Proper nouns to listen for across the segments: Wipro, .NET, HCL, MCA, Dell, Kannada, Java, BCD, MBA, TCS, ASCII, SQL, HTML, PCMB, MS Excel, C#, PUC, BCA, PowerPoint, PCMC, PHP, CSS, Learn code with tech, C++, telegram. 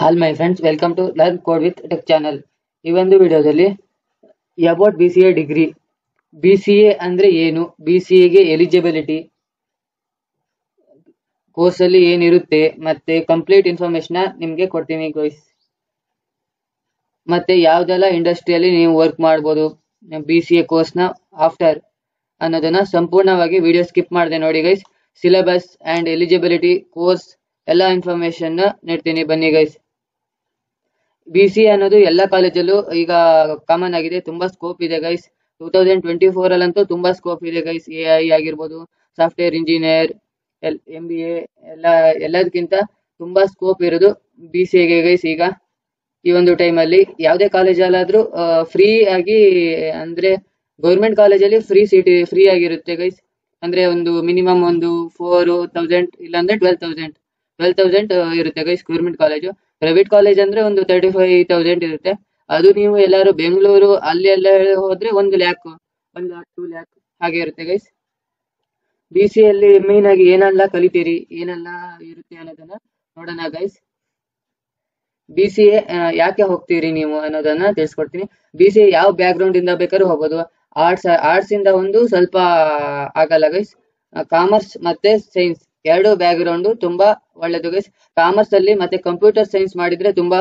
All my friends, welcome to Learn Code with Tech channel. ಈ ಒಂದು ವಿಡಿಯೋದಲ್ಲಿ about BCA degree, BCA ಅಂದ್ರೆ ಏನು, BCA ಗೆ ಎಲಿಜಿಬಿಲಿಟಿ, ಕೋರ್ಸ್ ಅಲ್ಲಿ ಏನಿರುತ್ತೆ ಮತ್ತೆ ಕಂಪ್ಲೀಟ್ ಇನ್ಫಾರ್ಮೇಶನ್ ನಿಮಗೆ ಕೊಡ್ತೀನಿ ಗಾಯ್ಸ್. ಮತ್ತೆ ಯಾವುದೆಲ್ಲ ಇಂಡಸ್ಟ್ರಿಯಲ್ಲಿ ನೀವು ವರ್ಕ್ ಮಾಡಬಹುದು BCA ಕೋರ್ಸ್ ನ ಆಫ್ಟರ್ ಅನ್ನೋದನ್ನ ಸಂಪೂರ್ಣವಾಗಿ ವಿಡಿಯೋ ಸ್ಕಿಪ್ ಮಾಡದೆ ನೋಡಿ guys. Syllabus and eligibility course ಎಲ್ಲ ಇನ್ಫಾರ್ಮೇಶನ್ ನೀಡ್ತೀನಿ ಬನ್ನಿ ಗಾಯ್ಸ್. BCA ಅನ್ನೋದು ಎಲ್ಲ ಕಾಲೇಜಲ್ಲೂ ಈಗ ಕಾಮನ್ ಆಗಿದೆ, ತುಂಬಾ ಸ್ಕೋಪ್ ಇದೆ ಗೈಸ್. 2024 ಅಲ್ಲಂತೂ ತುಂಬಾ ಸ್ಕೋಪ್ ಇದೆ ಗೈಸ್. AI ಆಗಿರ್ಬೋದು, ಸಾಫ್ಟ್ವೇರ್ ಇಂಜಿನಿಯರ್, MBA ಎಲ್ಲದಕ್ಕಿಂತ ತುಂಬಾ ಸ್ಕೋಪ್ ಇರೋದು BCA ಗೆ ಗೈಸ್. ಈಗ ಈ ಒಂದು ಟೈಮ್ ಅಲ್ಲಿ ಯಾವುದೇ ಕಾಲೇಜಲ್ಲಾದ್ರೂ ಫ್ರೀ ಆಗಿ ಅಂದ್ರೆ ಗೌರ್ಮೆಂಟ್ ಕಾಲೇಜಲ್ಲಿ ಫ್ರೀ ಆಗಿರುತ್ತೆ ಗೈಸ್. ಅಂದ್ರೆ ಒಂದು ಮಿನಿಮಮ್ ಒಂದು 4000 ಇಲ್ಲಾಂದ್ರೆ 12,000 ಇರುತ್ತೆ guys government college. Private college ಅಂದ್ರೆ ಒಂದು 35,000 ಇರುತ್ತೆ. ಅದು ನೀವು ಎಲ್ಲಾರು ಬೆಂಗಳೂರು ಅಲ್ಲಿ ಎಲ್ಲ ಹೋದ್ರೆ 1 ಲ್ಯಾಕ್ 2 ಲ್ಯಾಕ್ ಹಾಗೆ ಇರುತ್ತೆ ಗೈಸ್. BCA ಅಲ್ಲಿ ಮೇನ್ ಆಗಿ ಏನೆಲ್ಲ ಕಲಿತೀರಿ, ಏನೆಲ್ಲ ಇರುತ್ತೆ ಅನ್ನೋದನ್ನ ನೋಡೋಣ ಗೈಸ್. BCA ಯಾಕೆ ಹೋಗ್ತೀರಿ ನೀವು ಅನ್ನೋದನ್ನ ತಿಳಿಸ್ಕೊಡ್ತೀನಿ. BCA ಯಾವ ಬ್ಯಾಕ್ ಗ್ರೌಂಡ್ ಇಂದ ಬೇಕಾದ್ರೂ ಹೋಗ್ಬೋದು. ಆರ್ಟ್ಸ್ ಇಂದ ಒಂದು ಸ್ವಲ್ಪ ಆಗಲ್ಲ ಗೈಸ್. ಕಾಮರ್ಸ್ ಮತ್ತೆ ಸೈನ್ಸ್ ಎರಡು ಬ್ಯಾಕ್ ಗ್ರೌಂಡ್ ತುಂಬಾ ಒಳ್ಳೇದು ಗೈಸ್. ಕಾಮರ್ಸ್ ಅಲ್ಲಿ ಮತ್ತೆ ಕಂಪ್ಯೂಟರ್ ಸೈನ್ಸ್ ಮಾಡಿದ್ರೆ ತುಂಬಾ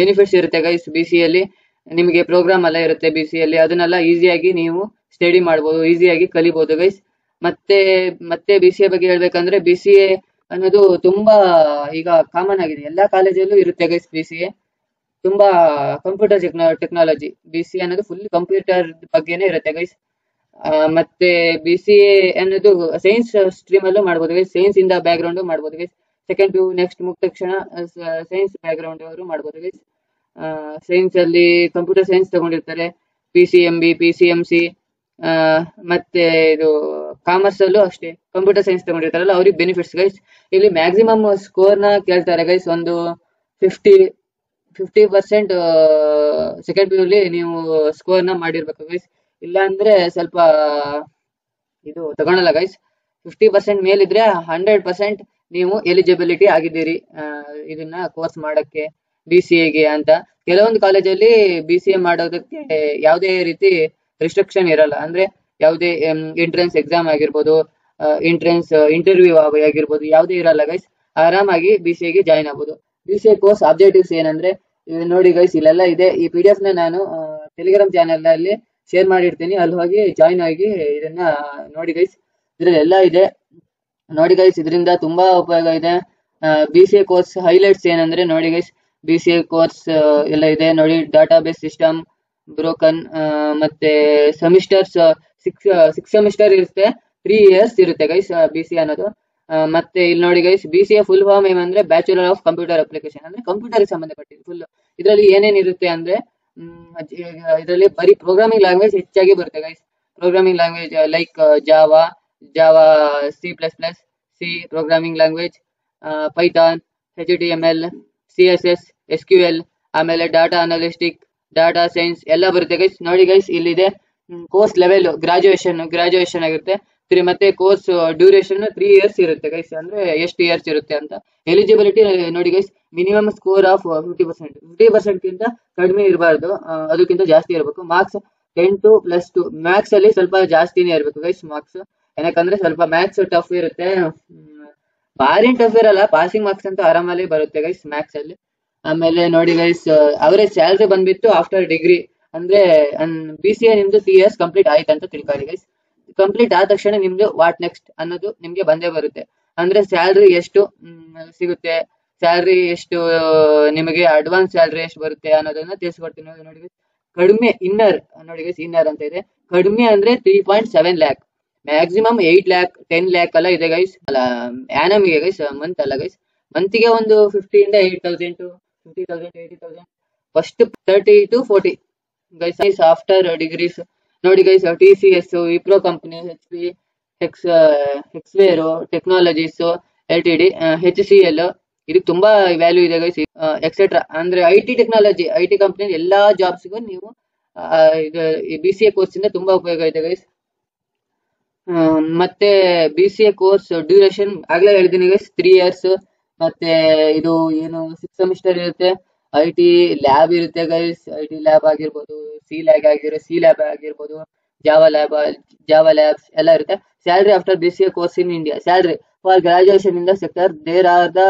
ಬೆನಿಫಿಟ್ಸ್ ಇರುತ್ತೆ ಗೈಸ್. BCA ಅಲ್ಲಿ ನಿಮಗೆ ಪ್ರೋಗ್ರಾಮ್ ಎಲ್ಲ ಇರುತ್ತೆ BCA ಅಲ್ಲಿ, ಅದನ್ನೆಲ್ಲ ಈಸಿಯಾಗಿ ನೀವು ಸ್ಟಡಿ ಮಾಡಬಹುದು, ಈಸಿಯಾಗಿ ಕಲಿಬಹುದು ಗೈಸ್. ಮತ್ತೆ ಮತ್ತೆ BCA ಬಗ್ಗೆ ಹೇಳ್ಬೇಕಂದ್ರೆ BCA ಅನ್ನೋದು ತುಂಬಾ ಈಗ ಕಾಮನ್ ಆಗಿದೆ, ಎಲ್ಲಾ ಕಾಲೇಜಲ್ಲೂ ಇರುತ್ತೆ ಗೈಸ್. BCA ತುಂಬಾ ಕಂಪ್ಯೂಟರ್ ಟೆಕ್ನಾಲಜಿ BCA ಅನ್ನೋದು ಫುಲ್ ಕಂಪ್ಯೂಟರ್ ಬಗ್ಗೆನೇ ಇರುತ್ತೆ ಗೈಸ್. ಮತ್ತೆ BCA ಅನ್ನೋದು ಸೈನ್ಸ್ ಸ್ಟ್ರೀಮ್ ಅಲ್ಲೂ ಮಾಡ್ಬೋದು ಗೈಸ್. ಸೈನ್ಸ್ ಇಂದ ಬ್ಯಾಕ್ ಗ್ರೌಂಡ್ ಮಾಡ್ಬೋದು ಗೈಸ್. ಸೆಕೆಂಡ್ PU ನೆಕ್ಸ್ಟ್ ಮುಗಿದ ತಕ್ಷಣ ಸೈನ್ಸ್ ಬ್ಯಾಕ್ ಗ್ರೌಂಡ್ ಅವರು ಮಾಡ್ಬೋದು ಗೈಸ್. ಸೈನ್ಸ್ ಅಲ್ಲಿ ಕಂಪ್ಯೂಟರ್ ಸೈನ್ಸ್ ತಗೊಂಡಿರ್ತಾರೆ, PCMB PCMC. ಮತ್ತೆ ಇದು ಕಾಮರ್ಸ್ ಅಲ್ಲೂ ಅಷ್ಟೇ ಕಂಪ್ಯೂಟರ್ ಸೈನ್ಸ್ ತಗೊಂಡಿರ್ತಾರಲ್ಲ ಅವ್ರಿಗೆ ಬೆನಿಫಿಟ್ಸ್ ಗೈಸ್. ಇಲ್ಲಿ ಮ್ಯಾಕ್ಸಿಮಮ್ ಸ್ಕೋರ್ ನ ಕೇಳ್ತಾರೆ ಗೈಸ್. ಒಂದು 50% ಸೆಕೆಂಡ್ PU ಅಲ್ಲಿ ನೀವು ಸ್ಕೋರ್ ನ ಮಾಡಿರ್ಬೇಕು ಗೈಸ್. ಇಲ್ಲ ಅಂದ್ರೆ ಸ್ವಲ್ಪ ಇದು ತಗೊಳಲ್ಲ ಗೈಸ್. 50% ಮೇಲಿದ್ರೆ 100% ನೀವು ಎಲಿಜಿಬಿಲಿಟಿ ಆಗಿದ್ದೀರಿ ಇದನ್ನ ಕೋರ್ಸ್ ಮಾಡಕ್ಕೆ BCAಗೆ ಅಂತ. ಕೆಲವೊಂದು ಕಾಲೇಜಲ್ಲಿ BCA ಮಾಡೋದಕ್ಕೆ ಯಾವುದೇ ರೀತಿ ರಿಸ್ಟ್ರಿಕ್ಷನ್ ಇರಲ್ಲ. ಅಂದ್ರೆ ಯಾವುದೇ ಎಂಟ್ರೆನ್ಸ್ ಎಕ್ಸಾಮ್ ಆಗಿರ್ಬೋದು, ಎಂಟ್ರೆನ್ಸ್ ಇಂಟರ್ವ್ಯೂ ಆಗಿರ್ಬೋದು, ಯಾವುದೇ ಇರಲ್ಲ ಗೈಸ್. ಆರಾಮಾಗಿ BCAಗೆ ಜಾಯಿನ್ ಆಗ್ಬೋದು. BCA ಕೋರ್ಸ್ ಆಬ್ಜೆಕ್ಟಿವ್ಸ್ ಏನಂದ್ರೆ ನೋಡಿ ಗೈಸ್, ಇಲ್ಲೆಲ್ಲ ಇದೆ. ಈ PDF ನ ನಾನು ಟೆಲಿಗ್ರಾಮ್ ಚಾನೆಲ್ ನಲ್ಲಿ ಶೇರ್ ಮಾಡಿರ್ತೀನಿ, ಅಲ್ಲಿ ಹೋಗಿ ಜಾಯಿನ್ ಆಗಿ ಇದನ್ನ ನೋಡಿ ಗೈಸ್. ಇದ್ರಲ್ಲಿ ಎಲ್ಲ ಇದೆ ನೋಡಿ ಗೈಸ್. ಇದರಿಂದ ತುಂಬಾ ಉಪಯೋಗ ಇದೆ. BCA ಕೋರ್ಸ್ ಹೈಲೈಟ್ಸ್ ಏನಂದ್ರೆ ನೋಡಿ ಗೈಸ್, BCA ಕೋರ್ಸ್ ಎಲ್ಲ ಇದೆ ನೋಡಿ. ಡಾಟಾಬೇಸ್ ಸಿಸ್ಟಮ್, ಬ್ರೋಕನ್, ಮತ್ತೆ ಸೆಮಿಸ್ಟರ್ಸ್ 6 ಸೆಮಿಸ್ಟರ್ ಇರುತ್ತೆ, 3 ಇಯರ್ಸ್ ಇರುತ್ತೆ ಗೈಸ್ BCA ಅನ್ನೋದು. ಮತ್ತೆ ಇಲ್ಲಿ ನೋಡಿ ಗೈಸ್, BCA ಫುಲ್ ಫಾರ್ಮ್ ಏನಂದ್ರೆ ಬ್ಯಾಚುಲರ್ ಆಫ್ ಕಂಪ್ಯೂಟರ್ ಅಪ್ಲಿಕೇಶನ್, ಅಂದ್ರೆ ಕಂಪ್ಯೂಟರ್ ಸಂಬಂಧಪಟ್ಟಿದ್ದು ಫುಲ್. ಇದರಲ್ಲಿ ಏನೇನಿರುತ್ತೆ ಅಂದ್ರೆ ಇದರಲ್ಲಿ ಬರೀ ಪ್ರೋಗ್ರಾಮಿಂಗ್ ಲ್ಯಾಂಗ್ವೇಜ್ ಹೆಚ್ಚಾಗಿ ಬರುತ್ತೆ guys. Programming language like Java, C++, programming language, Python, HTML, CSS, SQL, ಆಮೇಲೆ ಡಾಟಾ ಅನಾಲಿಸ್ಟಿಕ್, ಡಾಟಾ ಸೈನ್ಸ್ ಎಲ್ಲ ಬರುತ್ತೆ ಗೈಸ್. ನೋಡಿ ಗೈಸ್, ಇಲ್ಲಿದೆ ಕೋರ್ಸ್ ಲೆವೆಲ್ ಗ್ರಾಜುಯೇಷನ್ ಆಗಿರುತ್ತೆ. ಮತ್ತೆ ಕೋರ್ಸ್ ಡ್ಯೂರೇಷನ್ 3 ಇಯರ್ಸ್ ಇರುತ್ತೆ ಗೈಸ್. ಅಂದ್ರೆ ಎಷ್ಟು ಇಯರ್ಸ್ ಇರುತ್ತೆ ಅಂತ. ಎಲಿಜಿಬಿಲಿಟಿ ನೋಡಿ ಗೈಸ್, ಮಿನಿಮಮ್ ಸ್ಕೋರ್ ಆಫ್ 50% ಗಿಂತ ಕಡಿಮೆ ಇರಬಾರ್ದು, ಅದಕ್ಕಿಂತ ಜಾಸ್ತಿ ಇರಬೇಕು. ಮಾರ್ಕ್ಸ್ 10 to +2, ಮ್ಯಾಥ್ಸ್ ಅಲ್ಲಿ ಸ್ವಲ್ಪ ಜಾಸ್ತಿನೇ ಇರಬೇಕು ಗೈಸ್ ಮಾರ್ಕ್ಸ್. ಏನಕ್ಕಂದ್ರೆ ಸ್ವಲ್ಪ ಮ್ಯಾಥ್ಸ್ ಟಫ್ ಇರುತ್ತೆ, ಭಾರಿ ಟಫ್ ಇರಲ್ಲ, ಪಾಸಿಂಗ್ ಮಾರ್ಕ್ಸ್ ಅಂತ ಆರಾಮಲ್ಲಿ ಬರುತ್ತೆ ಗೈಸ್ ಮ್ಯಾಥ್ಸ್ ಅಲ್ಲಿ. ಆಮೇಲೆ ನೋಡಿ ಗೈಸ್, ಅವರೇಜ್ ಸ್ಯಾಲರಿ ಬಂದ್ಬಿಟ್ಟು ಆಫ್ಟರ್ ಡಿಗ್ರಿ ಅಂದ್ರೆ BCA ನಿಮ್ದು 3 ಇಯರ್ಸ್ ಕಂಪ್ಲೀಟ್ ಆಯ್ತು ಅಂತ ತಿಳ್ಕೊಳ್ಳಿ ಗೈಸ್. ಕಂಪ್ಲೀಟ್ ಆದ ತಕ್ಷಣ ನಿಮ್ಗೆ ವಾಟ್ ನೆಕ್ಸ್ಟ್ ಅನ್ನೋದು ನಿಮ್ಗೆ ಬಂದೇ ಬರುತ್ತೆ. ಅಂದ್ರೆ ಸ್ಯಾಲರಿ ಎಷ್ಟು ಸಿಗುತ್ತೆ, ಸ್ಯಾಲರಿ ಎಷ್ಟು ನಿಮಗೆ ಅಡ್ವಾನ್ಸ್ ಸ್ಯಾಲರಿ ಎಷ್ಟು ಬರುತ್ತೆ ಅನ್ನೋದನ್ನ ತಿಳಿಸ್ಕೊಡ್ತೀನಿ ನೋಡಿ ಗೈಸ್. ಕಡಿಮೆ ಇನ್ನರ್ ನೋಡಿ ಗೈಸ್, ಇನ್ನರ್ ಅಂತ ಇದೆ. ಕಡಿಮೆ ಅಂದ್ರೆ 3.7 ಲ್ಯಾಕ್, ಮ್ಯಾಕ್ಸಿಮಮ್ 8 ಲ್ಯಾಕ್ 10 ಲ್ಯಾಕ್ ಎಲ್ಲ ಇದೆ ಗೈಸ್. ಅಲ್ಲ ಆನಮಿಗೆ ಗೈಸ್, ಮಂತ್ ಅಲ್ಲ ಗೈಸ್. ಮಂತ್ಗೆ ಒಂದು 50 ಇಂದ 8,000 to 50,000 80,000, first 30 to 40 guys after degrees. ನೋಡಿ guys, TCS, Wipro company, HP, Hexaware technologies LTD, HCL, ಇದಕ್ಕೆ ತುಂಬಾ ವ್ಯಾಲ್ಯೂ ಇದೆ ಗೈಸ್. ಎಕ್ಸೆಟ್ರಾ ಅಂದ್ರೆ IT ಕಂಪನಿ ಎಲ್ಲಾ ಜಾಬ್ಸ್ಗೂ ನೀವು BCA ಕೋರ್ಸ್ ಇಂದ ತುಂಬಾ ಉಪಯೋಗ ಇದೆ ಗೈಸ್. ಮತ್ತೆ BCA ಕೋರ್ಸ್ ಡ್ಯೂರೇಷನ್ ಆಗ್ಲೇ ಹೇಳಿದೀನಿ ಗೈಸ್, 3 ಇಯರ್ಸ್. ಮತ್ತೆ ಇದು ಏನು 6 ಸೆಮಿಸ್ಟರ್ ಇರುತ್ತೆ ಐಟಿ ಲ್ಯಾಬ್ ಇರುತ್ತೆ ಗೈಸ್ ಐಟಿ ಲ್ಯಾಬ್ ಆಗಿರಬಹುದು ಸಿ ಲ್ಯಾಬ್ ಆಗಿರಬಹುದು ಜಾವಾ ಲ್ಯಾಬ್ಸ್ ಎಲ್ಲ ಇರುತ್ತೆ salary after BCA course in India salary for graduation in the sector there are the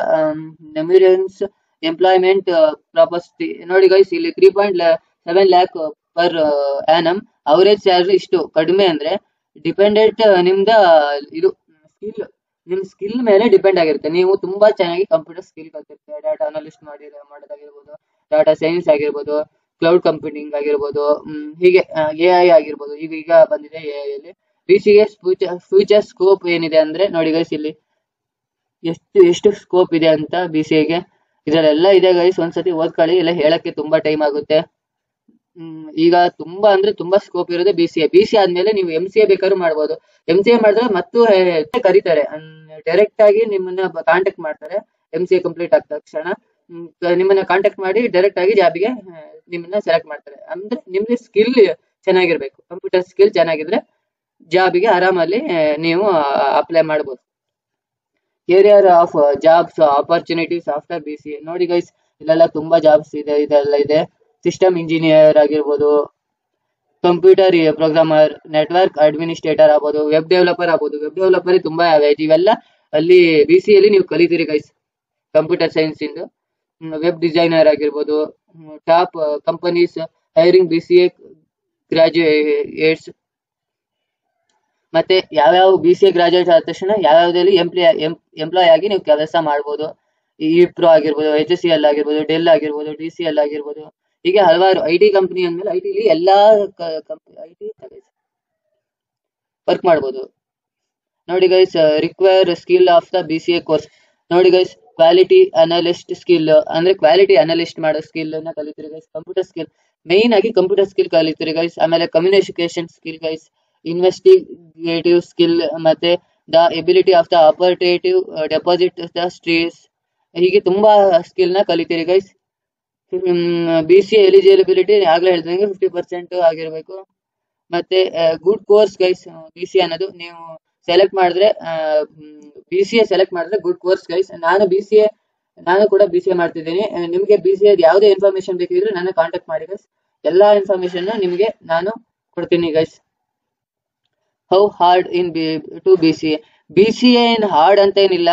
numerous employment property ನೋಡಿ ಗೈಸ್ ಇಲ್ಲಿ 3.7 lakh per annum average salary ಇಷ್ಟು ಕಡಿಮೆ ಅಂದ್ರೆ dependent ನಿಮ್ದ ಇದು ಸ್ಕಿಲ್ ನಿಮ್ಮ ಸ್ಕಿಲ್ ಮೇಲೆ ಡಿಪೆಂಡ್ ಆಗಿರುತ್ತೆ ನೀವು ತುಂಬಾ ಚೆನ್ನಾಗಿ ಕಂಪ್ಯೂಟರ್ ಸ್ಕಿಲ್ ಕಲ್ತಿರ್ತೀರಾ ಡಾಟಾ ಅನಾಲಿಸ್ಟ್ ಮಾಡೋದಾಗಿರ್ಬೋದು ಡಾಟಾ ಸೈನ್ಸ್ ಆಗಿರ್ಬೋದು ಕ್ಲೌಡ್ ಕಂಪ್ಯೂಟಿಂಗ್ ಆಗಿರ್ಬೋದು ಹೀಗೆ AI ಆಗಿರ್ಬೋದು ಈಗ ಬಂದಿದೆ AI ಅಲ್ಲಿ BCS ಫ್ಯೂಚರ್ ಸ್ಕೋಪ್ ಏನಿದೆ ಅಂದ್ರೆ ನೋಡಿ ಗೈಸ್ ಇಲ್ಲಿ ಎಷ್ಟು ಸ್ಕೋಪ್ ಇದೆ ಅಂತ BCA ಗೆ ಇದರಲ್ಲೆಲ್ಲ ಇದೆ ಗೈಸ್ ಒಂದ್ಸತಿ ಓದ್ಕೊಳ್ಳಿ ಇಲ್ಲ ಹೇಳಕ್ಕೆ ತುಂಬಾ ಟೈಮ್ ಆಗುತ್ತೆ ಈಗ ತುಂಬಾ ಸ್ಕೋಪ್ ಇರೋದು BCA ಆದ್ಮೇಲೆ ನೀವು MCA ಬೇಕಾದ್ರೂ ಮಾಡಬಹುದು MCA ಮಾಡಿದ್ರೆ ಮತ್ತೆ ಕರೀತಾರೆ ಡೈರೆಕ್ಟ್ ಆಗಿ ನಿಮ್ಮನ್ನ ಕಾಂಟ್ಯಾಕ್ಟ್ ಮಾಡ್ತಾರೆ MCA ಕಂಪ್ಲೀಟ್ ಆದ ತಕ್ಷಣ ನಿಮ್ಮನ್ನ ಕಾಂಟ್ಯಾಕ್ಟ್ ಮಾಡಿ ಡೈರೆಕ್ಟ್ ಆಗಿ ಜಾಬಿಗೆ ನಿಮ್ಮನ್ನ ಸೆಲೆಕ್ಟ್ ಮಾಡ್ತಾರೆ ಅಂದ್ರೆ ನಿಮ್ಗೆ ಸ್ಕಿಲ್ ಚೆನ್ನಾಗಿರ್ಬೇಕು ಕಂಪ್ಯೂಟರ್ ಸ್ಕಿಲ್ ಚೆನ್ನಾಗಿದ್ರೆ ಜಾಬಿಗೆ ಆರಾಮಲ್ಲಿ ನೀವು ಅಪ್ಲೈ ಮಾಡಬಹುದು career of jobs opportunities after BCA ನೋಡಿ ಗೈಸ್ ಇಲ್ಲೆಲ್ಲ ತುಂಬಾ ಜಾಬ್ಸ್ ಇದೆ ಇದೆಲ್ಲ ಇದೆ ಸಿಸ್ಟಮ್ ಇಂಜಿನಿಯರ್ ಆಗಿರ್ಬೋದು ಕಂಪ್ಯೂಟರ್ ಪ್ರೋಗ್ರಾಮರ್ ನೆಟ್ವರ್ಕ್ ಅಡ್ಮಿನಿಸ್ಟ್ರೇಟರ್ ಆಗ್ಬೋದು ವೆಬ್ ಡೆವಲಪರ್ ತುಂಬಾ ಇವೆಲ್ಲ ಅಲ್ಲಿ BCA ಅಲ್ಲಿ ನೀವು ಕಲಿತೀರಿ ಗೈಸ್ ಕಂಪ್ಯೂಟರ್ ಸೈನ್ಸ್ ಇಂದ ವೆಬ್ ಡಿಸೈನರ್ ಆಗಿರ್ಬೋದು top companies hiring BCA graduates ಮತ್ತೆ ಯಾವ್ಯಾವ BCA ಗ್ರಾಜುಯೇಟ್ ಆದ ತಕ್ಷಣ ಯಾವ್ಯಾವದಲ್ಲಿ ಎಂಪ್ಲಾಯ್ ಆಗಿ ನೀವು ಕೆಲಸ ಮಾಡಬಹುದು ವಿಪ್ರೋ ಆಗಿರ್ಬೋದು HCL ಆಗಿರ್ಬೋದು ಡೆಲ್ ಆಗಿರ್ಬೋದು TCS ಆಗಿರ್ಬೋದು ಹೀಗೆ ಹಲವಾರು IT ಕಂಪನಿ ಅಂದ್ಮೇಲೆ IT ಲಿ ಎಲ್ಲಾ IT ವರ್ಕ್ ಮಾಡಬಹುದು ನೋಡಿ guys require skill of the BCA course ನೋಡಿ ಗೈಸ್ ಕ್ವಾಲಿಟಿ ಅನಾಲಿಸ್ಟ್ ಸ್ಕಿಲ್ ಅಂದ್ರೆ ಕ್ವಾಲಿಟಿ ಅನಾಲಿಸ್ಟ್ ಮಾಡೋ ಸ್ಕಿಲ್ ಅನ್ನ ಕಲಿತೀರಿ ಗೈಸ್ ಕಂಪ್ಯೂಟರ್ ಸ್ಕಿಲ್ ಮೇನ್ ಆಗಿ ಕಂಪ್ಯೂಟರ್ ಸ್ಕಿಲ್ ಕಲಿತೀರಿ ಗೈಸ್ ಆಮೇಲೆ communication skill guys investigative skill ಮತ್ತೆ the ability of the operative deposit the stress ಹೀಗೆ ತುಂಬಾ ಸ್ಕಿಲ್ ನ ಕಲಿತೀರಿ ಗೈಸ್ BCA ಎಲಿಜಿಬಿಲಿಟಿ ಆಗ್ಲೇ ಹೇಳ್ತಂಗೆ 50% ಆಗಿರ್ಬೇಕು ಮತ್ತೆ ಗುಡ್ ಕೋರ್ಸ್ ಗೈಸ್ BCA ಅನ್ನೋದು ನೀವು ಸೆಲೆಕ್ಟ್ ಮಾಡಿದ್ರೆ BCA ಸೆಲೆಕ್ಟ್ ಮಾಡಿದ್ರೆ ಗುಡ್ ಕೋರ್ಸ್ ಗೈಸ್ ನಾನು ಕೂಡ BCA ಮಾಡ್ತಿದ್ದೀನಿ ನಿಮಗೆ BCA ಯಾವುದೇ ಇನ್ಫಾರ್ಮೇಶನ್ ಬೇಕಿದ್ರೆ ನನ್ನ ಕಾಂಟ್ಯಾಕ್ಟ್ ಮಾಡಿ ಗೈಸ್ ಎಲ್ಲಾ ಇನ್ಫಾರ್ಮೇಶನ್ ನಿಮಗೆ ನಾನು ಕೊಡ್ತೀನಿ guys how hard in to BCA in hard ಅಂತ ಏನಿಲ್ಲ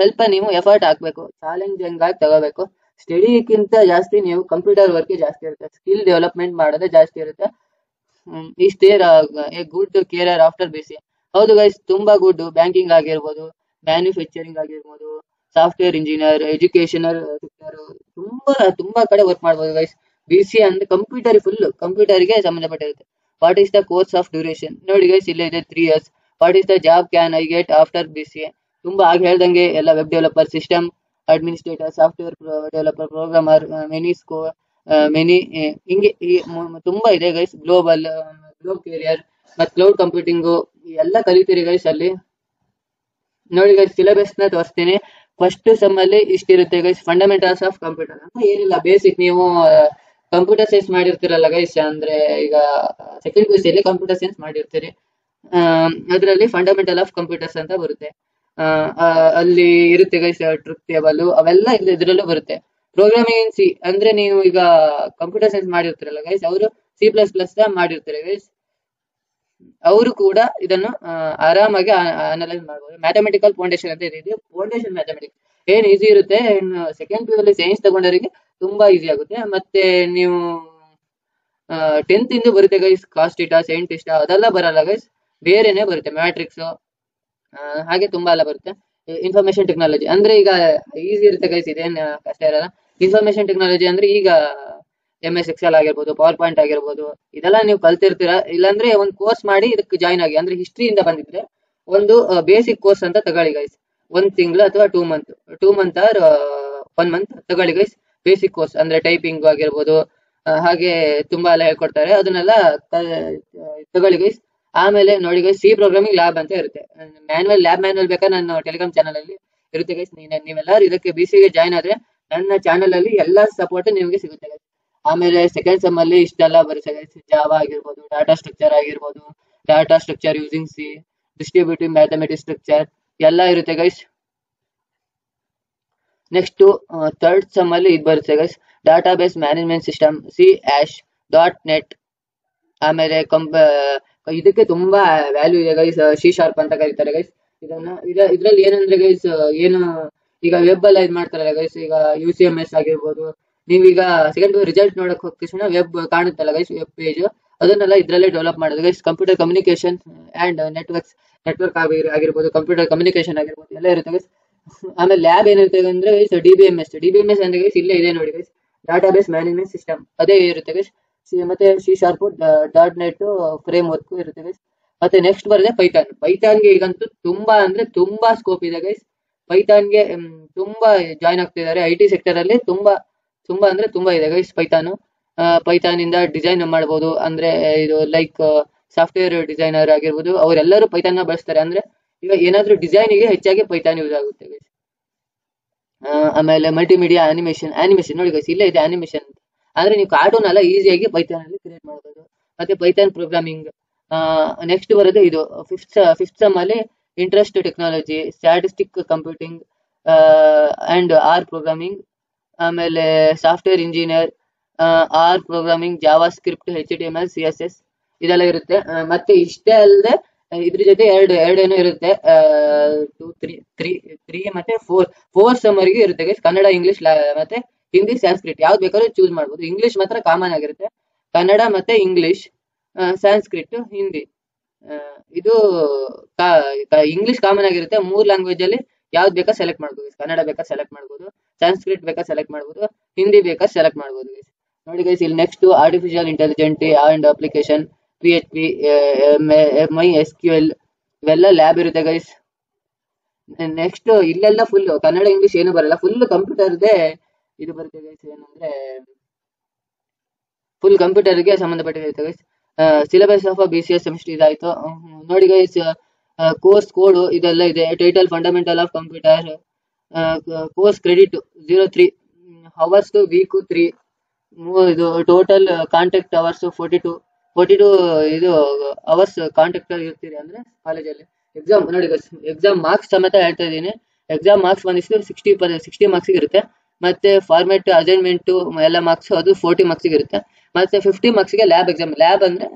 ಸ್ವಲ್ಪ ನೀವು ಎಫರ್ಟ್ ಹಾಕ್ಬೇಕು ಚಾಲೆಂಜಿಂಗ್ ಆಗಿ ತಗೋಬೇಕು ಸ್ಟಡಿಗಿಂತ ಜಾಸ್ತಿ ನೀವು ಕಂಪ್ಯೂಟರ್ ವರ್ಕ್ ಜಾಸ್ತಿ ಇರುತ್ತೆ ಸ್ಕಿಲ್ ಡೆವಲಪ್ಮೆಂಟ್ ಮಾಡೋದೇ ಜಾಸ್ತಿ ಇರುತ್ತೆ is there a good career after BCA ಹೌದು ಗೈಸ್ ತುಂಬಾ ಗುಡ್ ಬ್ಯಾಂಕಿಂಗ್ ಆಗಿರ್ಬೋದು ಮ್ಯಾನುಫ್ಯಾಕ್ಚರಿಂಗ್ ಆಗಿರ್ಬೋದು ಸಾಫ್ಟ್ವೇರ್ ಇಂಜಿನಿಯರ್ ಎಜುಕೇಶನಲ್ ಸೆಕ್ಟರ್ ತುಂಬಾ ಕಡೆ ವರ್ಕ್ ಮಾಡಬಹುದು ಗೈಸ್ BCA ಅಂದ್ರೆ ಫುಲ್ ಕಂಪ್ಯೂಟರ್ಗೆ ಸಂಬಂಧಪಟ್ಟಿರುತ್ತೆ what is the course of duration ನೋಡಿ ಗೈಸ್ ಇಲ್ಲೇ ಇದೆ 3 years what is the job can I get after BCA ತುಂಬಾ ಆಗ ಹೇಳ್ದಂಗೆ ಎಲ್ಲ web developer system administrator software developer programmer many ಹಿಂಗೆ ತುಂಬಾ ಇದೆ ಗೈಸ್ ಗ್ಲೋಬಲ್ ಕೆರಿಯರ್ ಮತ್ತೆ ಕ್ಲೌಡ್ ಕಂಪ್ಯೂಟಿಂಗು ಎಲ್ಲ ಕಲಿತೀರಿ ಗೈಸ್ ಅಲ್ಲಿ ನೋಡಿ ಗೈಸ್ ಸಿಲೆಬಸ್ ನ ತೋರಿಸ್ತೀನಿ ಫಸ್ಟ್ ಸಮ್ ಅಲ್ಲಿ ಇಷ್ಟಿರುತ್ತೆ ಗೈಸ್ ಫಂಡಮೆಂಟಲ್ಸ್ ಆಫ್ ಕಂಪ್ಯೂಟರ್ ಅಂತ ಏನಿಲ್ಲ ಬೇಸಿಕ್ ನೀವು ಕಂಪ್ಯೂಟರ್ ಸೈನ್ಸ್ ಮಾಡಿರ್ತೀರಲ್ಲ ಗೈಸ್ ಅಂದ್ರೆ ಈಗ ಸೆಕೆಂಡ್ PUC ಅಲ್ಲಿ ಕಂಪ್ಯೂಟರ್ ಸೈನ್ಸ್ ಮಾಡಿರ್ತೀರಿ ಅದರಲ್ಲಿ ಫಂಡಮೆಂಟಲ್ ಆಫ್ ಕಂಪ್ಯೂಟರ್ಸ್ ಅಂತ ಬರುತ್ತೆ ಅಲ್ಲಿ ಇರುತ್ತೆ ಗೈಸ್ ಟ್ರೂತ್ ಟೇಬಲ್ ಅವೆಲ್ಲ ಇದರಲ್ಲೂ ಬರುತ್ತೆ ಪ್ರೋಗ್ರಾಮಿಂಗ್ ಇನ್ C ಅಂದ್ರೆ ನೀವು ಈಗ ಕಂಪ್ಯೂಟರ್ ಸೈನ್ಸ್ ಮಾಡಿರ್ತೀರಲ್ಲ ಗೈಸ್ ಅವರು C++ ಮಾಡಿರ್ತಾರೆ ಗೈಸ್ ಅವರು ಕೂಡ ಇದನ್ನು ಆರಾಮಾಗಿ ಅನಲೈಸ್ ಮಾಡಬಹುದು ಮ್ಯಾಥಮೆಟಿಕಲ್ ಫೌಂಡೇಶನ್ ಅಂತ ಇದೆ ಫೌಂಡೇಶನ್ ಮ್ಯಾಥಮೆಟಿಕ್ಸ್ ಏನ್ ಈಸಿ ಇರುತ್ತೆ ಇನ್ನು ಸೆಕೆಂಡ್ PU ಅಲ್ಲಿ ಸೈನ್ಸ್ ತಗೊಂಡವರಿಗೆ ತುಂಬಾ ಈಸಿ ಆಗುತ್ತೆ ಮತ್ತೆ ನೀವು 10th ಇಂದ ಬರುತ್ತೆ guys cos theta sine theta ಅದೆಲ್ಲ ಬರಲ್ಲ ಗೈಸ್ ಬೇರೆನೆ ಬರುತ್ತೆ ಮ್ಯಾಟ್ರಿಕ್ಸ್ ಹಾಗೆ ತುಂಬಾ ಎಲ್ಲ ಬರುತ್ತೆ ಇನ್ಫಾರ್ಮೇಶನ್ ಟೆಕ್ನಾಲಜಿ ಅಂದ್ರೆ ಈಗ ಈಸಿ ಇರುತ್ತೆ ಗೈಸ್ ಇದೇನು ಕಷ್ಟ ಇರಲ್ಲ ಇನ್ಫಾರ್ಮೇಶನ್ ಟೆಕ್ನಾಲಜಿ ಅಂದ್ರೆ ಈಗ MS Excel ಆಗಿರ್ಬೋದು PowerPoint ಆಗಿರ್ಬೋದು ಇದೆಲ್ಲ ನೀವು ಕಲ್ತಿರ್ತೀರಾ ಇಲ್ಲಾಂದ್ರೆ ಒಂದು ಕೋರ್ಸ್ ಮಾಡಿ ಇದಕ್ಕೆ ಜಾಯಿನ್ ಆಗಿ ಅಂದ್ರೆ ಹಿಸ್ಟ್ರಿಯಿಂದ ಬಂದಿದ್ರೆ ಒಂದು ಬೇಸಿಕ್ ಕೋರ್ಸ್ ಅಂತ ತಗೊಳ್ಳಿ ಗೈಸ್ 1 ತಿಂಗಳು ಅಥವಾ 2 month ಆರ್ 1 month ತಗೊಳ್ಳಿ ಗೈಸ್ ಬೇಸಿಕ್ ಕೋರ್ಸ್ ಅಂದ್ರೆ ಟೈಪಿಂಗ್ ಆಗಿರ್ಬೋದು ಹಾಗೆ ತುಂಬಾ ಎಲ್ಲ ಹೇಳ್ಕೊಡ್ತಾರೆ ಅದನ್ನೆಲ್ಲ ತಗೊಳ್ಳಿ ಗೈಸ್ ಆಮೇಲೆ ನೋಡಿ ಗೈಸ್ C ಪ್ರೋಗ್ರಾಮಿಂಗ್ ಲ್ಯಾಬ್ ಅಂತ ಇರುತ್ತೆ ಲ್ಯಾಬ್ ಮ್ಯಾನ್ಯಲ್ ಬೇಕಾ ನನ್ನ ಟೆಲಿಗ್ರಾಮ್ ಚಾನಲ್ ಅಲ್ಲಿ ಇರುತ್ತೆ ಗೈಸ್ ನೀವೆಲ್ಲರೂ ಇದಕ್ಕೆ BCA ಗೆ ಜಾಯಿನ್ ಆದ್ರೆ ನನ್ನ ಚಾನಲ್ ಅಲ್ಲಿ ಎಲ್ಲಾ ಸಪೋರ್ಟ್ ನಿಮಗೆ ಸಿಗುತ್ತೆ ಗೈಸ್ ಆಮೇಲೆ ಸೆಕೆಂಡ್ ಸಮ್ ಅಲ್ಲಿ ಇಷ್ಟೆಲ್ಲ ಬರುತ್ತೆ ಗೈಸ್ ಜಾವಾ ಆಗಿರ್ಬೋದು data structure using C distributive mathematics structure ಎಲ್ಲ ಇರುತ್ತೆ guys Next to third sum alli id ಬರುತ್ತೆ guys, database management system C#.net. ಆಮೇಲೆ ಇದಕ್ಕೆ ತುಂಬಾ ವ್ಯಾಲ್ಯೂ ಇದೆ guys, C# ಅಂತ ಕರೀತಾರೆ guys. ಇದನ್ನ ಇದರಲ್ಲಿ ಏನಂದ್ರೆ guys, ಏನು ಈಗ ವೆಬ್ ಅಲ್ಲಿ ಇದು ಮಾಡ್ತಾರಲ್ಲ guys, ಈಗ UCMS ಆಗಿರಬಹುದು, ನೀವೀಗ ಸೆಕೆಂಡ್ ರಿಸಲ್ಟ್ ನೋಡಕ್ ಹೋಗ್ತೀವಿ ವೆಬ್ ಕಾಣುತ್ತಲ್ಲ ಗೈಸ್, ವೆಬ್ ಪೇಜ್ ಅದನ್ನೆಲ್ಲ ಇದರಲ್ಲೇ ಡೆವಲಪ್ ಮಾಡೋದು guys. Computer communication and network ಆಗಿರ್ಬೋದು, ಕಂಪ್ಯೂಟರ್ ಕಮ್ಯುನಿಕೇಶನ್ ಆಗಿರ್ಬೋದು ಎಲ್ಲ ಇರುತ್ತೆ ಗೈಸ್. ಆಮೇಲೆ ಲ್ಯಾಬ್ ಏನಿರುತ್ತೆ ಅಂದ್ರೆ ಗೈಸ್ ಡಿಬಿಎಂಎಸ್ ಅಂದ್ರೆ ಗೈಸ್ ಇಲ್ಲೇ ಇದೆ ನೋಡಿ ಗೈಸ್, ಡಾಟಾಬೇಸ್ ಮ್ಯಾನೇಜ್ಮೆಂಟ್ ಸಿಸ್ಟಮ್ ಅದೇ ಇರುತ್ತೆ ಗೈಸ್. ಮತ್ತೆ C# .net ಫ್ರೇಮ್ ವರ್ಕ್ ಇರುತ್ತೆ ಗೈಸ್. ಮತ್ತೆ ನೆಕ್ಸ್ಟ್ ಬರುತ್ತೆ ಪೈಥಾನ್. ಪೈಥಾನ್ಗೆ ಈಗಂತೂ ತುಂಬಾ ಅಂದ್ರೆ ತುಂಬಾ ಸ್ಕೋಪ್ ಇದೆ ಗೈಸ್. ಪೈಥಾನ್ಗೆ ತುಂಬಾ ಜಾಯ್ನ್ ಆಗ್ತಿದ್ದಾರೆ ಐಟಿ ಸೆಕ್ಟರ್ ಅಲ್ಲಿ, ತುಂಬಾ ಅಂದ್ರೆ ತುಂಬಾ ಇದೆ ಗೈಸ್ ಪೈಥಾನ್. ಪೈಥಾನ್ ಇಂದ ಡಿಸೈನ್ ಮಾಡ್ಬೋದು, ಅಂದ್ರೆ ಇದು ಲೈಕ್ ಸಾಫ್ಟ್ವೇರ್ ಡಿಸೈನರ್ ಆಗಿರ್ಬೋದು ಅವರೆಲ್ಲರೂ ಪೈಥಾನ್ ನ ಬಳಸ್ತಾರೆ. ಅಂದ್ರೆ ಈಗ ಏನಾದ್ರೂ ಡಿಸೈನ್ ಗೆ ಹೆಚ್ಚಾಗಿ ಪೈಥಾನ್ ಯೂಸ್ ಆಗುತ್ತೆ ಗೈಸ್. ಆಮೇಲೆ ಮಲ್ಟಿಮೀಡಿಯಾ ಅನಿಮೇಷನ್ ನೋಡಿ ಗೈಸ್, ಇಲ್ಲೇ ಇದೆ ಅನಿಮೇಷನ್. ಅಂದ್ರೆ ನೀವು ಕಾರ್ಟೂನ್ ಎಲ್ಲ ಈಸಿಯಾಗಿ ಪೈಥಾನ್ ಅಲ್ಲಿ ಕ್ರಿಯೇಟ್ ಮಾಡಬಹುದು. ಮತ್ತೆ ಪೈಥಾನ್ ಪ್ರೋಗ್ರಾಮಿಂಗ್. ನೆಕ್ಸ್ಟ್ ಬರೋದು ಇದು ಫಿಫ್ತ್ ಸಮ್ ಅಲ್ಲಿ interest technology, statistic computing and R programming. ಆಮೇಲೆ software engineer, R programming, JavaScript, HTML, CSS ಇದೆಲ್ಲ ಇರುತ್ತೆ. ಮತ್ತೆ ಇಷ್ಟೇ ಅಲ್ಲದೆ ಇದ್ರ ಜೊತೆ ಎರಡೇನೋ ಇರುತ್ತೆ, 2, 3 ಮತ್ತೆ 4 ಸಮರ್ಗೆ ಇರುತ್ತೆ ಗೈಸ್. ಕನ್ನಡ, ಇಂಗ್ಲಿಷ್ ಮತ್ತೆ ಹಿಂದಿ, ಸಂಸ್ಕೃತ ಯಾವ್ದು ಬೇಕಾದ್ರೂ ಚೂಸ್ ಮಾಡ್ಬೋದು. ಇಂಗ್ಲಿಷ್ ಮಾತ್ರ ಕಾಮನ್ ಆಗಿರುತ್ತೆ. ಕನ್ನಡ ಮತ್ತೆ ಇಂಗ್ಲಿಷ್, ಸಂಸ್ಕೃತ, ಹಿಂದಿ ಇದು ಇಂಗ್ಲಿಷ್ ಕಾಮನ್ ಆಗಿರುತ್ತೆ. 3 ಲ್ಯಾಂಗ್ವೇಜ್ ಅಲ್ಲಿ ಯಾವ್ದು ಬೇಕಾ ಸೆಲೆಕ್ಟ್ ಮಾಡ್ಬೋದು. ಕನ್ನಡ ಬೇಕಾ ಸೆಲೆಕ್ಟ್ ಮಾಡ್ಬೋದು, ಸಂಸ್ಕೃತ ಬೇಕಾ ಸೆಲೆಕ್ಟ್ ಮಾಡ್ಬೋದು, ಹಿಂದಿ ಬೇಕಾ ಸೆಲೆಕ್ಟ್ ಮಾಡ್ಬೋದು ಗೈಸ್. ನೋಡಿ ಗೈಸ್ ಇಲ್ಲಿ next artificial intelligent and application, PHP, MSQL ಇವೆಲ್ಲ ಲ್ಯಾಬ್ ಇರುತ್ತೆ ಗೈಸ್. ನೆಕ್ಸ್ಟ್ ಇಲ್ಲೆಲ್ಲ ಫುಲ್ ಕನ್ನಡ ಇಂಗ್ಲಿಷ್ ಏನು ಬರಲ್ಲ, ಫುಲ್ ಕಂಪ್ಯೂಟರ್ದೇ ಇದು ಬರುತ್ತೆ ಗೈಸ್. ಏನಂದ್ರೆ ಫುಲ್ ಕಂಪ್ಯೂಟರ್ಗೆ ಸಂಬಂಧಪಟ್ಟಿರುತ್ತೆ guys. Syllabus of BCA semester ಇದಾಯ್ತು. ನೋಡಿ ಗೈಸ್ ಕೋರ್ಸ್ ಕೋಡ್ ಇದೆಲ್ಲ ಇದೆ. Title fundamental of computer, course credit 0 3, hours week 3, ಇದು ಟೋಟಲ್ ಕಾಂಟ್ಯಾಕ್ಟ್ ಅವರ್ಸ್ 42 ಇದು ಅವರ್ಸ್ ಕಾಂಟ್ಯಾಕ್ಟ್ ಇರ್ತೀರಿ ಅಂದ್ರೆ ಕಾಲೇಜಲ್ಲಿ. ಎಕ್ಸಾಮ್ ನೋಡಿ ಗೈಸ್, ಎಕ್ಸಾಮ್ ಮಾರ್ಕ್ಸ್ ಸಮೇತ ಹೇಳ್ತಾ ಇದ್ದೀನಿ. ಎಕ್ಸಾಮ್ ಮಾರ್ಕ್ಸ್ 60 ಮಾರ್ಕ್ಸ್ ಇರುತ್ತೆ. ಮತ್ತೆ ಫಾರ್ಮೆಟ್ ಅಸೈನ್ಮೆಂಟ್ ಎಲ್ಲ ಮಾರ್ಕ್ಸ್ ಅದು 40 ಮಾರ್ಕ್ಸ್ ಇರುತ್ತೆ. ಮತ್ತೆ 50 ಮಾರ್ಕ್ಸ್ಗೆ ಲ್ಯಾಬ್ ಎಕ್ಸಾಮ್. ಲ್ಯಾಬ್ ಅಂದ್ರೆ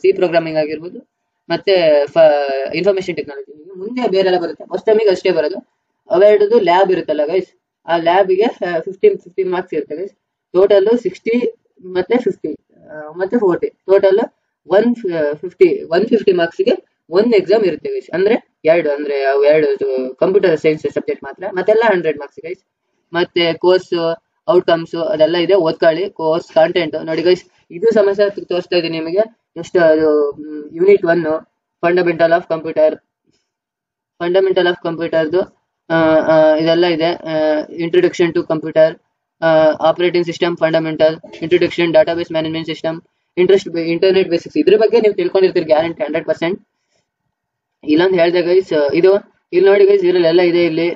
C ಪ್ರೋಗ್ರಾಮಿಂಗ್ ಆಗಿರ್ಬೋದು ಮತ್ತೆ ಇನ್ಫಾರ್ಮೇಶನ್ ಟೆಕ್ನಾಲಜಿ ಮುಂದೆ ಬೇರೆಲ್ಲ ಬರುತ್ತೆ. ಫಸ್ಟ್ ಟೈಮಿಗೆ ಅಷ್ಟೇ ಬರೋದು. ಅವೆರಡದು ಲ್ಯಾಬ್ ಇರುತ್ತಲ್ಲ ಗೈಸ್, ಆ ಲ್ಯಾಬ್ಗೆ 15 ಮಾರ್ಕ್ಸ್ ಇರುತ್ತೆ ಗೈಸ್. ಟೋಟಲ್ 60 ಮತ್ತೆ 50 ಮತ್ತೆ 40, ಟೋಟಲ್ 150 ಮಾರ್ಕ್ಸ್ಗೆ ಒಂದು ಎಕ್ಸಾಮ್ ಇರುತ್ತೆ ಗೈಸ್. ಅಂದ್ರೆ ಎರಡು ಕಂಪ್ಯೂಟರ್ ಸೈನ್ಸ್ ಸಬ್ಜೆಕ್ಟ್ ಮಾತ್ರ, ಮತ್ತೆಲ್ಲ 100 ಮಾರ್ಕ್ಸ್ ಗೈಸ್. ಮತ್ತೆ ಕೋರ್ಸ್ ಔಟ್ಕಮ್ಸ್ ಅದೆಲ್ಲ ಇದೆ, ಓದ್ಕೊಳ್ಳಿ. ಕೋರ್ಸ್ ಕಾಂಟೆಂಟ್ ನೋಡಿ ಗೈಸ್, ಇದು ಸಮಸ್ಯೆ ತೋರಿಸ್ತಾ ಇದೆ ನಿಮಗೆ. ಎಷ್ಟು ಯೂನಿಟ್ 1 ಫಂಡಮೆಂಟಲ್ ಆಫ್ ಕಂಪ್ಯೂಟರ್ದು ಇದೆಲ್ಲ ಇದೆ. Introduction to computer, operating system fundamental, introduction database management system, internet basics. ಇದ್ರ ಬಗ್ಗೆ ನೀವು ತಿಳ್ಕೊಂಡಿರ್ತೀರಿ ಗ್ಯಾರಂಟಿ 100%. ಇಲ್ಲೊಂದು ಹೇಳಿದೆ ಗೈಸ್, ಇದು ಇಲ್ಲಿ ನೋಡಿ ಗೈಸ್, ಇದ್ರಲ್ಲೆಲ್ಲ ಇದೆ. ಇಲ್ಲಿ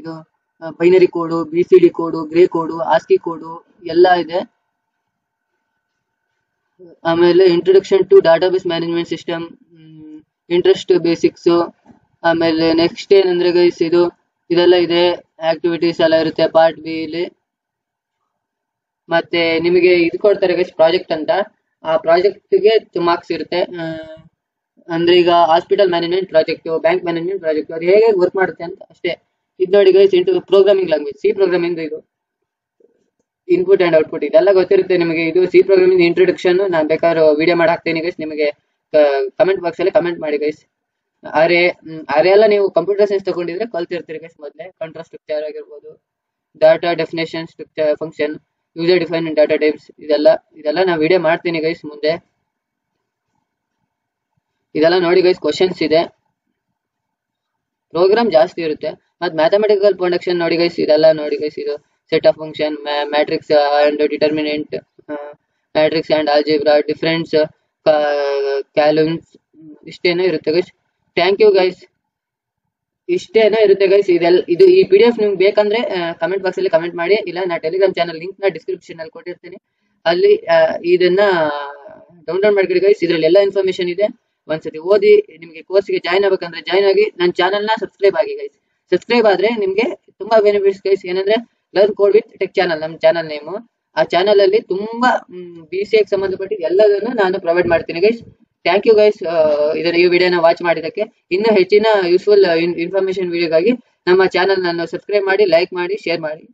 ಇದು binary code, BCD code, grey code, ASCII code ಎಲ್ಲ ಇದೆ. ಆಮೇಲೆ introduction to database management system, interest basics. ಆಮೇಲೆ ನೆಕ್ಸ್ಟ್ ಏನಂದ್ರೆ ಗೈಸ್, ಇದೆಲ್ಲ ಇದೆ. ಆಕ್ಟಿವಿಟೀಸ್ ಎಲ್ಲ ಇರುತ್ತೆ ಪಾರ್ಟ್ B ಇಲ್ಲಿ. ಮತ್ತೆ ನಿಮಗೆ ಇದು ಕೊಡ್ತಾರೆ ಗೈಸ್ ಪ್ರಾಜೆಕ್ಟ್ ಅಂತ. ಆ ಪ್ರಾಜೆಕ್ಟ್ಗೆ ಮಾರ್ಕ್ಸ್ ಇರುತ್ತೆ. ಅಂದ್ರೆ ಈಗ hospital management project, bank management project ಅದು ಹೇಗೆ ವರ್ಕ್ ಮಾಡುತ್ತೆ ಅಂತ ಅಷ್ಟೇ. ಇದು ನೋಡಿ guys into programming language C programming. ಇದು ಇನ್ಪುಟ್ ಅಂಡ್ ಔಟ್ಪುಟ್ ಇದೆಲ್ಲ ಗೊತ್ತಿರುತ್ತೆ ನಿಮಗೆ. ಇದು C ಪ್ರೋಗ್ರಾಮಿಂಗ್ ಇಂಟ್ರೊಡಕ್ಷನ್ ನಾನು ಬೇಕಾದ್ರೂ ವಿಡಿಯೋ ಮಾಡಿ ಹಾಕ್ತೀನಿ ಗೈಸ್. ನಿಮಗೆ ಕಮೆಂಟ್ ಬಾಕ್ಸ್ ಅಲ್ಲಿ ಕಮೆಂಟ್ ಮಾಡಿ ಗೈಸ್. ಅರೆ ಎಲ್ಲ ನೀವು ಕಂಪ್ಯೂಟರ್ ಸೈನ್ಸ್ ತಗೊಂಡಿದ್ರೆ ಕಲ್ತಿರ್ತೀರಿ ಗೈಸ್ ಮೊದಲೇ. ಕಾಂಟ್ರಾ ಸ್ಟ್ರಕ್ಚರ್ ಆಗಿರ್ಬೋದು, data definition, structure, function, user defined data types ಇದೆಲ್ಲ ನಾನು ವಿಡಿಯೋ ಮಾಡ್ತೀನಿ ಗೈಸ್ ಮುಂದೆ. ಇದೆಲ್ಲ ನೋಡಿ ಗೈಸ್ ಕ್ವಶನ್ಸ್ ಇದೆ. ಪ್ರೋಗ್ರಾಮ್ ಜಾಸ್ತಿ ಇರುತ್ತೆ. ಮತ್ತೆ ಮ್ಯಾಥಮೆಟಿಕಲ್ ಪ್ರೊಡಕ್ಷನ್ ನೋಡಿ ಗೈಸ್, ಇದೆಲ್ಲ ನೋಡಿ ಗೈಸ್. ಇದು set of function, matrix and determinant, matrix and algebra, difference, calculus ಇಷ್ಟೇನೋ ಇರುತ್ತೆ ಗೈಸ್. ಥ್ಯಾಂಕ್ ಯು ಗೈಸ್, ಇಷ್ಟೇನೋ ಇರುತ್ತೆ ಗೈಸ್. ಇದು ಈ PDF ನಿಮ್ಗೆ ಬೇಕಂದ್ರೆ ಕಮೆಂಟ್ ಬಾಕ್ಸ್ ಅಲ್ಲಿ ಕಮೆಂಟ್ ಮಾಡಿ. ಇಲ್ಲ ನಾ ಟೆಲಿಗ್ರಾಮ್ ಚಾನಲ್ ಲಿಂಕ್ ನ ಡಿಸ್ಕ್ರಿಪ್ಷನ್ ಅಲ್ಲಿ ಕೊಟ್ಟಿರ್ತೀನಿ, ಅಲ್ಲಿ ಇದನ್ನ ಡೌನ್ಲೋಡ್ ಮಾಡ್ಕೊಳ್ಳಿ ಗೈಸ್. ಇದ್ರಲ್ಲಿ ಎಲ್ಲ ಇನ್ಫಾರ್ಮೇಶನ್ ಇದೆ. ಒಂದ್ಸತಿ ಓದಿ ನಿಮ್ಗೆ ಕೋರ್ಸ್ಗೆ ಜಾಯ್ನ್ ಆಗ್ಬೇಕಂದ್ರೆ ಜಾಯ್ನ್ ಆಗಿ. ನನ್ನ ಚಾನಲ್ ನ ಸಬ್ಸ್ಕ್ರೈಬ್ ಆಗಿ ಗೈಸ್. ಸಬ್ಸ್ಕ್ರೈಬ್ ಆದ್ರೆ ನಿಮ್ಗೆ ತುಂಬಾ ಬೆನಿಫಿಟ್ಸ್ ಗೈಸ್. ಏನಂದ್ರೆ learn code with tech channel ನಮ್ಮ ಚಾನಲ್ ನೇಮ್. ಆ ಚಾನಲ್ ಅಲ್ಲಿ ತುಂಬಾ BCA ಗೆ ಸಂಬಂಧಪಟ್ಟಿದ್ದು ಎಲ್ಲದನ್ನು ನಾನು ಪ್ರೊವೈಡ್ ಮಾಡ್ತೀನಿ ಗೈಸ್. ಥ್ಯಾಂಕ್ ಯು ಗೈಸ್ ಈ ವಿಡಿಯೋನ ವಾಚ್ ಮಾಡಿದಕ್ಕೆ. ಇನ್ನೂ ಹೆಚ್ಚಿನ ಯೂಸ್ಫುಲ್ ಇನ್ಫಾರ್ಮೇಶನ್ ವಿಡಿಯೋಗಾಗಿ ನಮ್ಮ ಚಾನಲ್ ಅನ್ನು ಸಬ್ಸ್ಕ್ರೈಬ್ ಮಾಡಿ, ಲೈಕ್ ಮಾಡಿ, ಶೇರ್ ಮಾಡಿ.